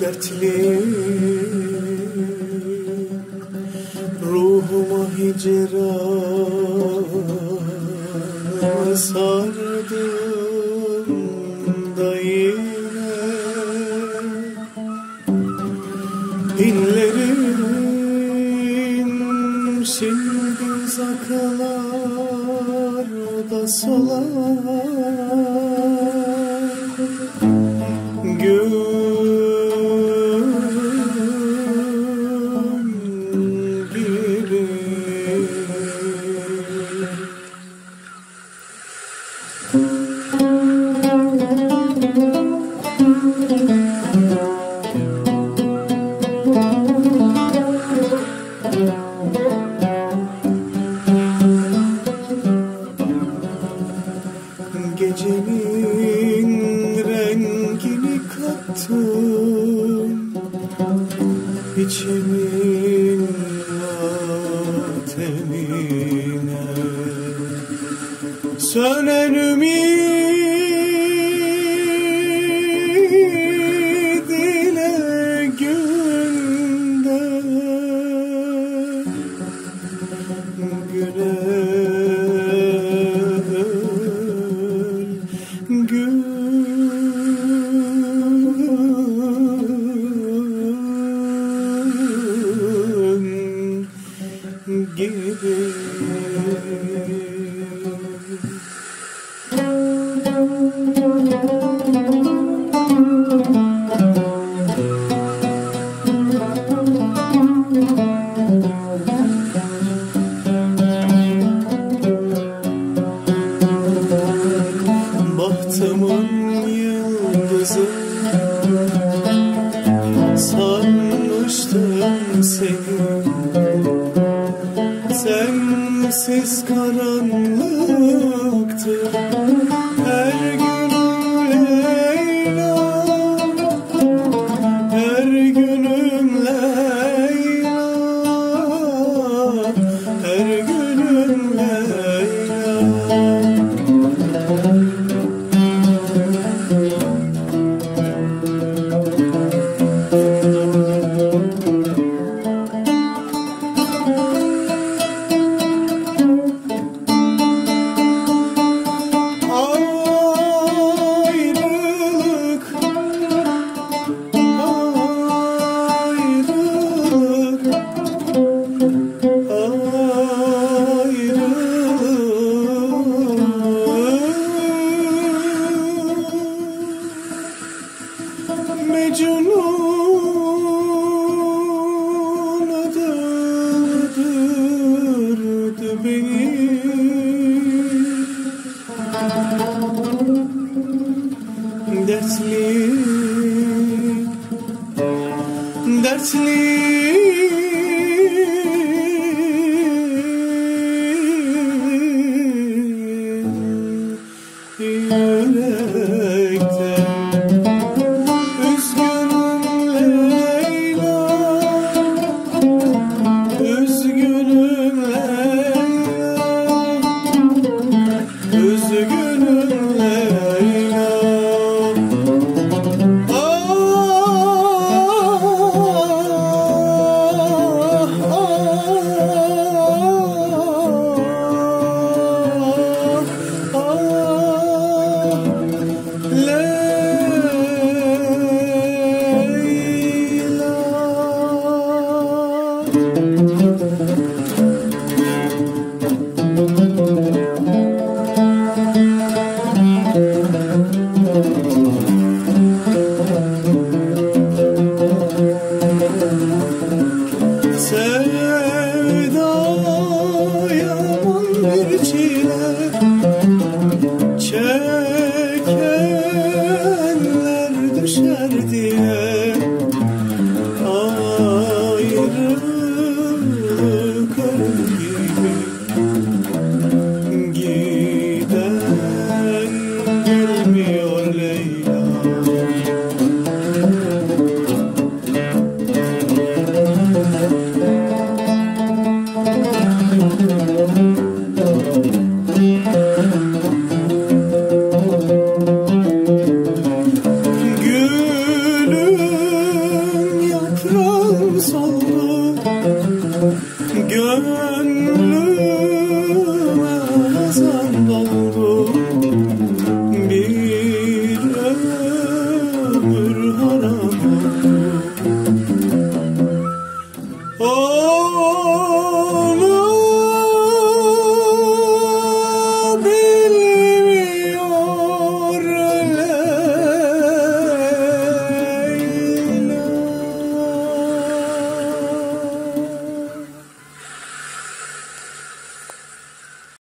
Dertli ruhuma hicran sardığımda yine inlerim şimdi zakalarda solar göğ. Gecenin rengini kattın içimin ateşine, sönen ümit ile günden güne. Bahtımın yıldızı sanmıştım seni, sensiz karanlıktı her günüm Leyla, her günüm Leyla, her günüm Leyla. Mecnun'a döndürdü beni, dertli, dertli yürekte. Sen salla gönlüm.